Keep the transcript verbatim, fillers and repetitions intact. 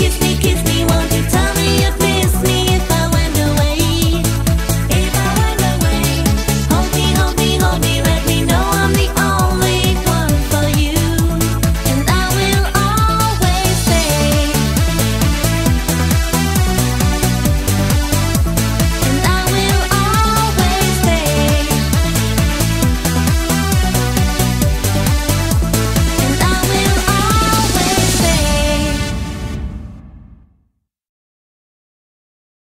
Hold me, hold me, hold me.